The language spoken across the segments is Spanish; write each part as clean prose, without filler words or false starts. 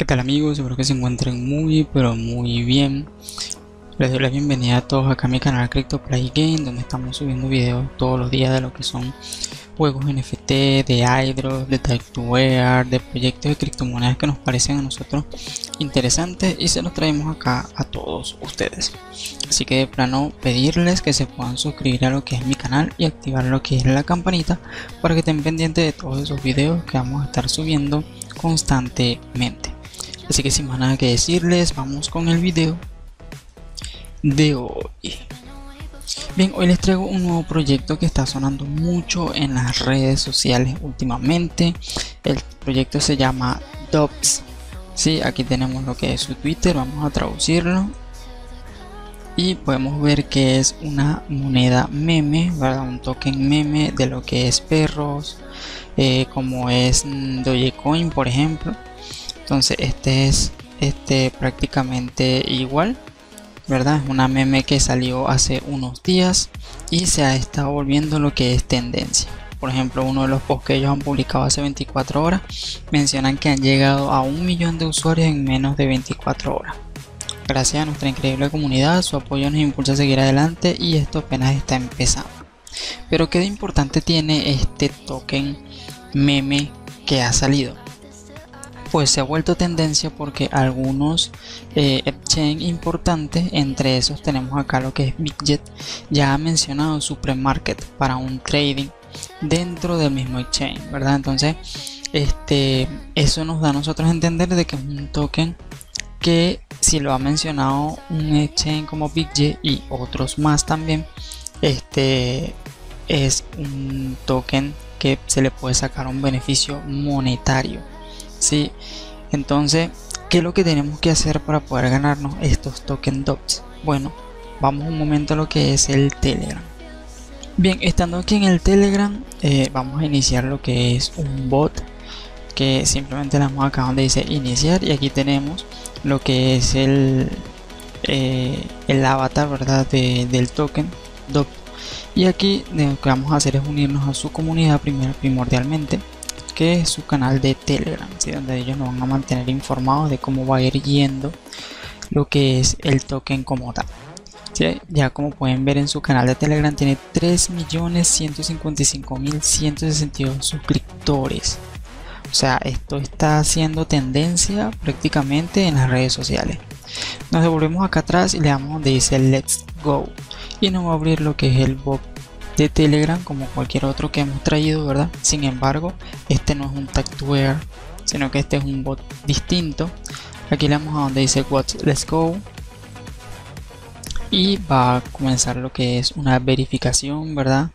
¿Qué tal amigos? Espero que se encuentren muy pero muy bien. Les doy la bienvenida a todos acá a mi canal Crypto Play Game, donde estamos subiendo videos todos los días de lo que son juegos NFT, de airdrops, de type to air, de proyectos de criptomonedas que nos parecen a nosotros interesantes y se los traemos acá a todos ustedes. Así que de plano pedirles que se puedan suscribir a lo que es mi canal y activar lo que es la campanita para que estén pendientes de todos esos videos que vamos a estar subiendo constantemente. Así que sin más nada que decirles, vamos con el video de hoy. Bien, hoy les traigo un nuevo proyecto que está sonando mucho en las redes sociales últimamente. El proyecto se llama DOGS. Sí, aquí tenemos lo que es su Twitter, vamos a traducirlo. Y podemos ver que es una moneda meme, ¿verdad? Un token meme de lo que es perros, como es Dogecoin, por ejemplo. Entonces este es prácticamente igual, ¿verdad? Una meme que salió hace unos días y se ha estado volviendo lo que es tendencia. Por ejemplo, uno de los posts que ellos han publicado hace 24 horas mencionan que han llegado a 1 millón de usuarios en menos de 24 horas. Gracias a nuestra increíble comunidad, su apoyo nos impulsa a seguir adelante y esto apenas está empezando. Pero ¿qué de importante tiene este token meme que ha salido? Pues se ha vuelto tendencia porque algunos exchanges importantes, entre esos tenemos acá lo que es BigJet, ya ha mencionado su pre-market para un trading dentro del mismo exchange, ¿verdad? Entonces eso nos da a nosotros a entender de que es un token que, si lo ha mencionado un exchange como BigJet y otros más también, es un token que se le puede sacar un beneficio monetario. Sí, entonces, ¿qué es lo que tenemos que hacer para poder ganarnos estos token DOGS? Bueno, vamos un momento a lo que es el Telegram. Bien, estando aquí en el Telegram, vamos a iniciar lo que es un bot, que simplemente le damos acá donde dice iniciar y aquí tenemos lo que es el avatar, ¿verdad? Del token DOGS. Y aquí lo que vamos a hacer es unirnos a su comunidad primordialmente, que es su canal de Telegram, ¿sí? Donde ellos nos van a mantener informados de cómo va a ir yendo lo que es el token como tal, ¿sí? Ya como pueden ver en su canal de Telegram tiene 3.155.162 suscriptores. O sea, esto está haciendo tendencia prácticamente en las redes sociales. Nos devolvemos acá atrás y le damos donde dice Let's Go y nos va a abrir lo que es el bot de Telegram, como cualquier otro que hemos traído, ¿verdad? Sin embargo, este no es un type to air, sino que este es un bot distinto. Aquí le damos a donde dice Let's Go y va a comenzar lo que es una verificación, ¿verdad?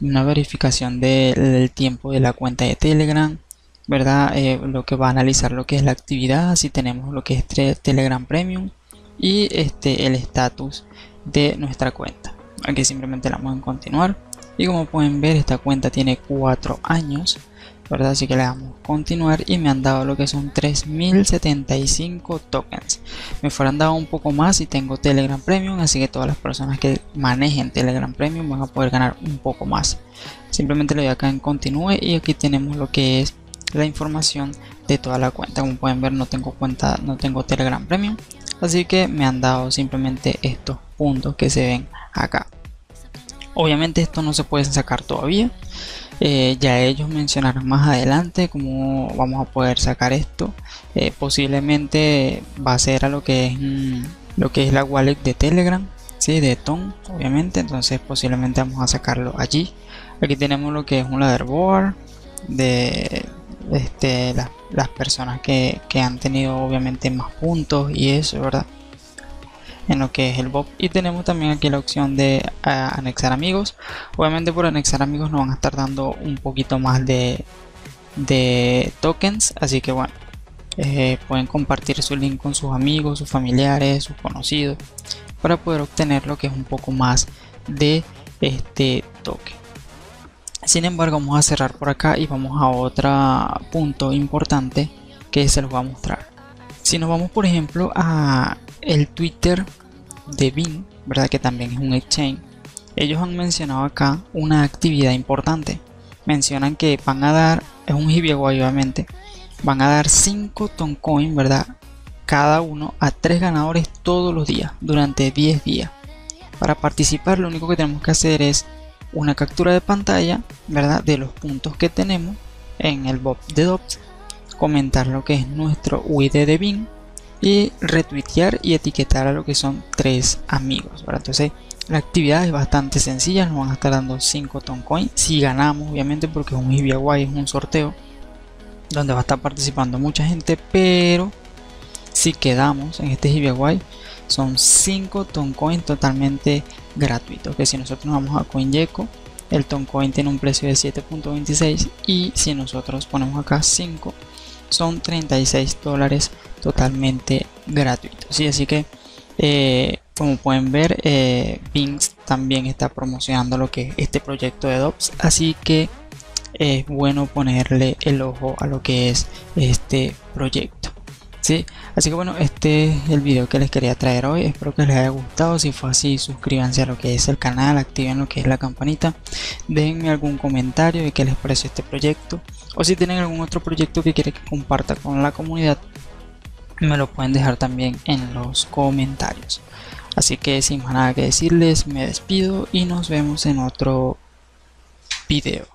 Una verificación del tiempo de la cuenta de Telegram, ¿verdad? Lo que va a analizar lo que es la actividad, si tenemos lo que es Telegram Premium y el estatus de nuestra cuenta. Aquí simplemente la vamos a continuar y como pueden ver esta cuenta tiene 4 años, ¿verdad? Así que le damos continuar y me han dado lo que son 3075 tokens. Me fueran dado un poco más si tengo Telegram Premium, así que todas las personas que manejen Telegram Premium van a poder ganar un poco más. Simplemente le doy acá en continúe y aquí tenemos lo que es la información de toda la cuenta. Como pueden ver no tengo cuenta, no tengo Telegram Premium, así que me han dado simplemente estos puntos que se ven acá. Obviamente esto no se puede sacar todavía, ya ellos mencionarán más adelante cómo vamos a poder sacar esto. Posiblemente va a ser a lo que es la wallet de Telegram, ¿sí? De Toncoin, obviamente. Entonces posiblemente vamos a sacarlo allí. Aquí tenemos lo que es un leaderboard de las personas que han tenido obviamente más puntos y eso, ¿verdad? En lo que es el bot. Y tenemos también aquí la opción de anexar amigos. Obviamente por anexar amigos nos van a estar dando un poquito más de tokens, así que bueno, pueden compartir su link con sus amigos, sus familiares, sus conocidos para poder obtener lo que es un poco más de este token. Sin embargo, vamos a cerrar por acá y vamos a otro punto importante que se los va a mostrar. Si nos vamos por ejemplo a el Twitter de BIN, ¿verdad? Que también es un exchange. Ellos han mencionado acá una actividad importante. Mencionan que van a dar, es un giveaway obviamente, van a dar 5 Toncoin, ¿verdad? Cada uno a 3 ganadores todos los días durante 10 días. Para participar lo único que tenemos que hacer es una captura de pantalla, ¿verdad?, de los puntos que tenemos en el bot de DOGS, comentar lo que es nuestro UID de BIN y retuitear y etiquetar a lo que son 3 amigos, ¿verdad? Entonces la actividad es bastante sencilla, nos van a estar dando 5 Toncoin si ganamos, obviamente, porque es un giveaway, es un sorteo donde va a estar participando mucha gente, pero si quedamos en este giveaway son 5 Toncoin totalmente gratuitos, que si nosotros nos vamos a CoinGecko, el Toncoin tiene un precio de 7.26 y si nosotros ponemos acá 5 son $36 totalmente gratuitos, ¿sí? Así que como pueden ver, BINS también está promocionando lo que es este proyecto de DOGS, así que es bueno ponerle el ojo a lo que es este proyecto, ¿sí? Así que bueno, este es el video que les quería traer hoy, espero que les haya gustado. Si fue así, suscríbanse a lo que es el canal, activen lo que es la campanita, déjenme algún comentario de qué les pareció este proyecto, o si tienen algún otro proyecto que quieren que comparta con la comunidad, me lo pueden dejar también en los comentarios. Así que sin más nada que decirles, me despido y nos vemos en otro video.